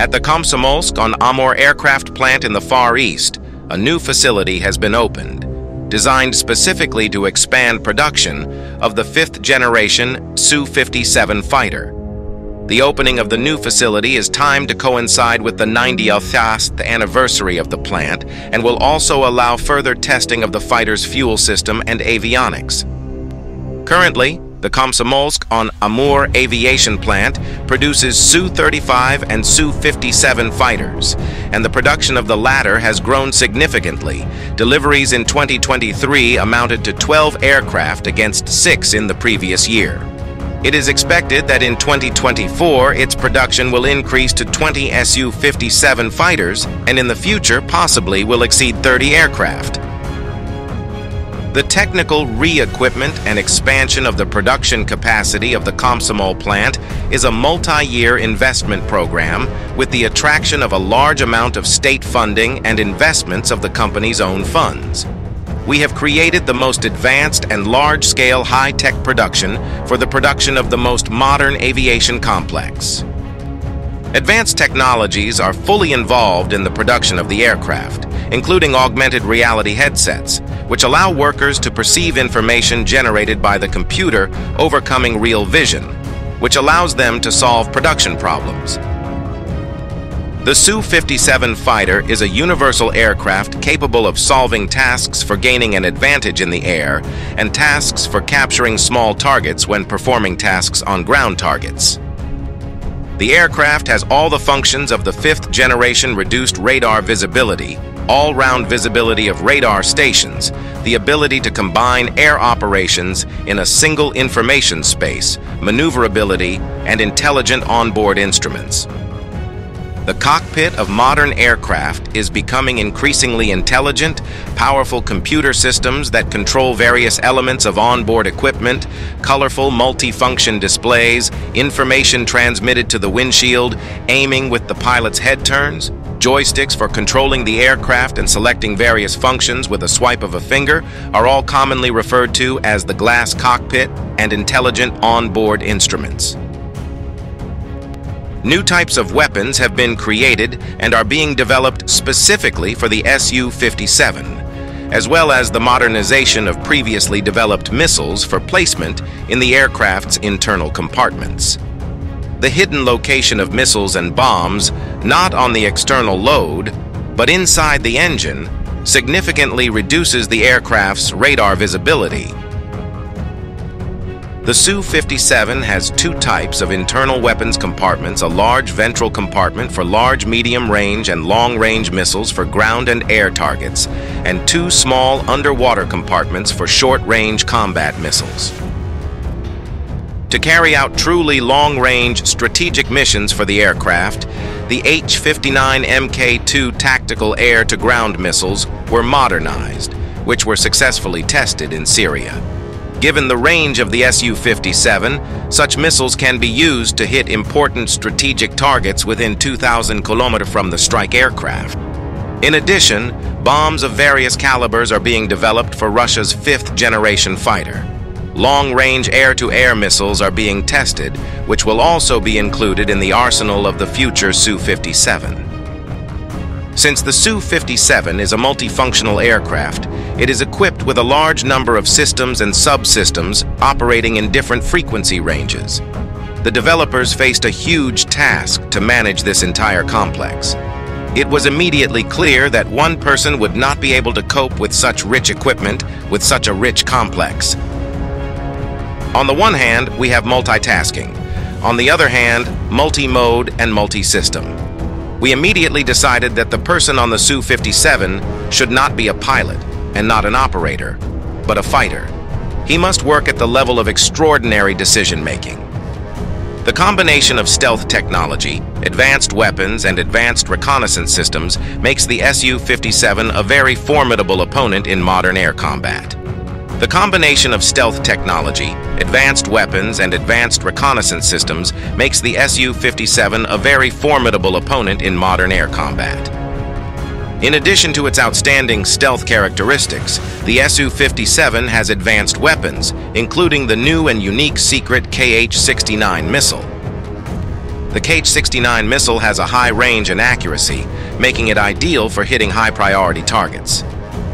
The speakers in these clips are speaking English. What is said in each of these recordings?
At the Komsomolsk-on-Amur Aircraft Plant in the Far East, a new facility has been opened, designed specifically to expand production of the fifth-generation Su-57 fighter. The opening of the new facility is timed to coincide with the 90th anniversary of the plant and will also allow further testing of the fighter's fuel system and avionics. Currently, the Komsomolsk-on-Amur Aviation Plant produces Su-35 and Su-57 fighters, and the production of the latter has grown significantly. Deliveries in 2023 amounted to 12 aircraft against 6 in the previous year. It is expected that in 2024, its production will increase to 20 Su-57 fighters, and in the future possibly will exceed 30 aircraft. The technical re-equipment and expansion of the production capacity of the Komsomol plant is a multi-year investment program with the attraction of a large amount of state funding and investments of the company's own funds. We have created the most advanced and large-scale high-tech production for the production of the most modern aviation complex. Advanced technologies are fully involved in the production of the aircraft, including augmented reality headsets, which allow workers to perceive information generated by the computer, overcoming real vision, which allows them to solve production problems. The Su-57 fighter is a universal aircraft capable of solving tasks for gaining an advantage in the air and tasks for capturing small targets when performing tasks on ground targets. The aircraft has all the functions of the fifth-generation reduced radar visibility, all-round visibility of radar stations, the ability to combine air operations in a single information space, maneuverability, and intelligent onboard instruments. The cockpit of modern aircraft is becoming increasingly intelligent, powerful computer systems that control various elements of onboard equipment, colorful multi-function displays, information transmitted to the windshield, aiming with the pilot's head turns, joysticks for controlling the aircraft and selecting various functions with a swipe of a finger are all commonly referred to as the glass cockpit and intelligent onboard instruments. New types of weapons have been created and are being developed specifically for the Su-57, as well as the modernization of previously developed missiles for placement in the aircraft's internal compartments. The hidden location of missiles and bombs, not on the external load, but inside the engine, significantly reduces the aircraft's radar visibility. The Su-57 has two types of internal weapons compartments, a large ventral compartment for large, medium-range, and long-range missiles for ground and air targets, and two small underwater compartments for short-range combat missiles. To carry out truly long-range strategic missions for the aircraft, the H-59 Mk-2 tactical air-to-ground missiles were modernized, which were successfully tested in Syria. Given the range of the Su-57, such missiles can be used to hit important strategic targets within 2,000 km from the strike aircraft. In addition, bombs of various calibers are being developed for Russia's fifth-generation fighter. Long-range air-to-air missiles are being tested, which will also be included in the arsenal of the future Su-57. Since the Su-57 is a multifunctional aircraft, it is equipped with a large number of systems and subsystems operating in different frequency ranges. The developers faced a huge task to manage this entire complex. It was immediately clear that one person would not be able to cope with such rich equipment, with such a rich complex. On the one hand, we have multitasking. On the other hand, multi-mode and multi-system. We immediately decided that the person on the Su-57 should not be a pilot and not an operator, but a fighter. He must work at the level of extraordinary decision-making. The combination of stealth technology, advanced weapons, and advanced reconnaissance systems makes the Su-57 a very formidable opponent in modern air combat. The combination of stealth technology, advanced weapons, and advanced reconnaissance systems makes the Su-57 a very formidable opponent in modern air combat. In addition to its outstanding stealth characteristics, the Su-57 has advanced weapons, including the new and unique secret Kh-69 missile. The Kh-69 missile has a high range and accuracy, making it ideal for hitting high-priority targets.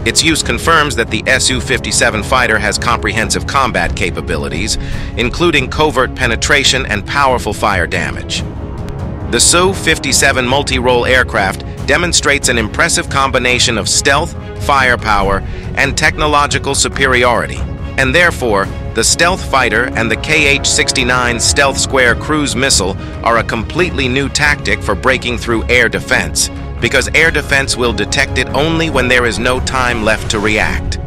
Its use confirms that the Su-57 fighter has comprehensive combat capabilities, including covert penetration and powerful fire damage. The Su-57 multi-role aircraft demonstrates an impressive combination of stealth, firepower, and technological superiority, and therefore, the stealth fighter and the Kh-69 stealth square cruise missile are a completely new tactic for breaking through air defense, because air defense will detect it only when there is no time left to react.